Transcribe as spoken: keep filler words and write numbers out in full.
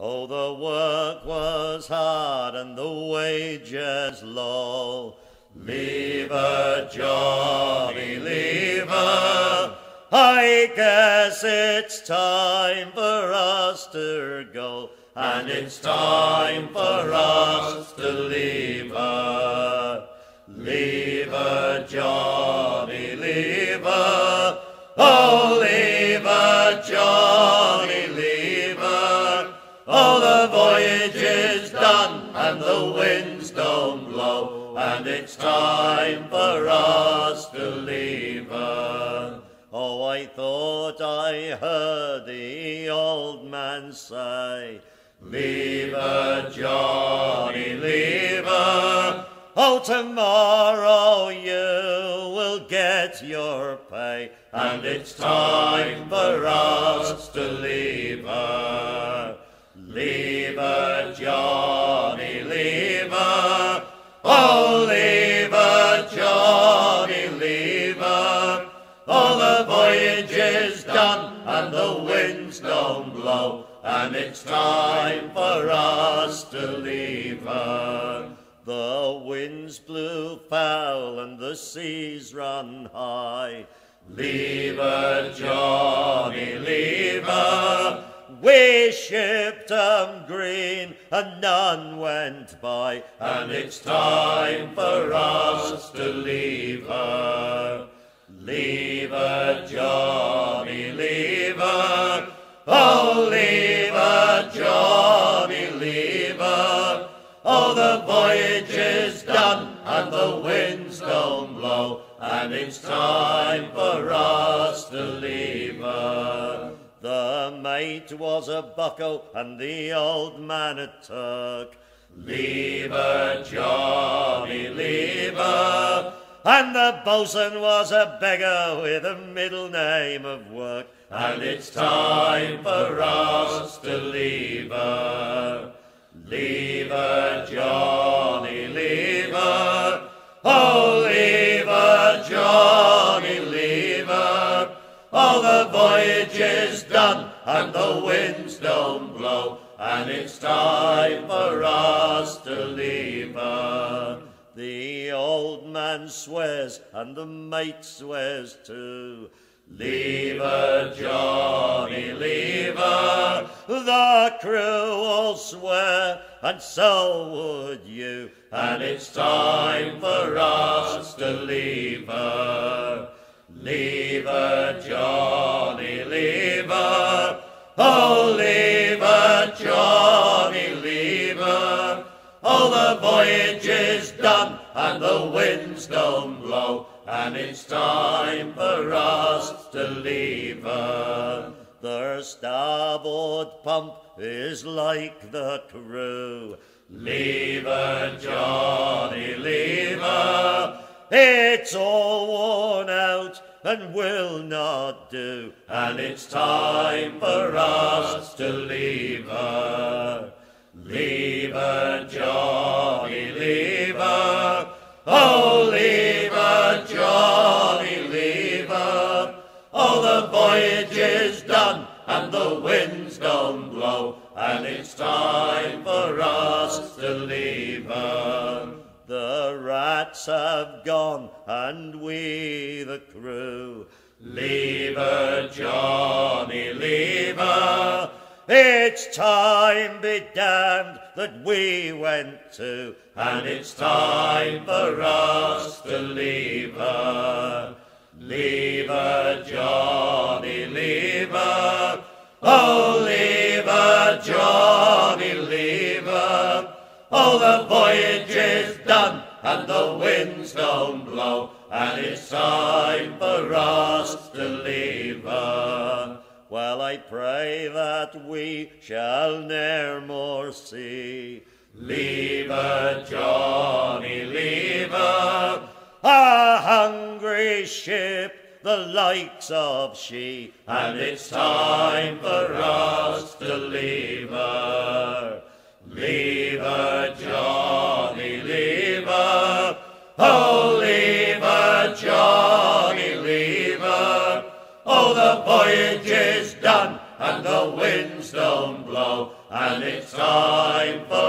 Oh, the work was hard and the wages low. Leave her, Johnny, leave her. I guess it's time for us to go, and it's time for us to leave her. Leave her, Johnny, leave her. Oh, leave her, Johnny, leave her. Oh, the voyage is done and the winds don't blow, and it's time for us to leave her. Oh, I thought I heard the old man say, leave her, Johnny, leave her. Oh, tomorrow you will get your pay, and it's time for us to leave her. Leave her, Johnny, leave her. Oh, leave her, Johnny, leave her. Oh, the voyage is done and the winds don't blow, and it's time for us to leave her. The winds blew foul and the seas run high. Leave her, Johnny, leave her. We shipped 'em green and none went by, and it's time for us to leave her. Leave her, Johnny, leave her. Oh, leave her, Johnny, leave her. Oh, the voyage is done and the winds don't blow, and it's time for us to leave her. The mate was a bucko and the old man a Turk. Leave her, Johnny, leave her. And the bosun was a beggar with a middle name of work, and it's time for us to leave her. Leave her, Johnny, leave her. Oh, leave her, Johnny, leave her. Oh, the voyage is done and the winds don't blow, and it's time for us to leave her. The old man swears and the mate swears too. Leave her, Johnny, leave her. The crew all swear, and so would you, and it's time for us to leave her. Leave her, Johnny, leave her. Oh, leave her, Johnny, leave her. Oh, the voyage is done, and the winds don't blow, and it's time for us to leave her. Their starboard pump is like the crew. Leave her, Johnny, leave her. It's all worn out and will not do, and it's time for us to leave her. Leave her, Johnny, leave her. Oh, leave her, Johnny, leave her. Oh, the voyage is done and the winds don't blow, and it's time for us to leave her. The rats have gone and we the crew. Leave her, Johnny, leave her. It's time be damned that we went to, and it's time for us to leave her. Leave her, Johnny, leave her. Oh, leave her, Johnny, leave her. Oh, the voyage is done and the winds don't blow, and it's time for us to leave her. Well, I pray that we shall ne'er more see. Leave her, Johnny, leave her. A hungry ship, the likes of she, and it's time for us to leave her. Leave her, Johnny, leave her. Oh, leave her, Johnny, leave her. Oh, the voyage is done and the winds don't blow, and it's time for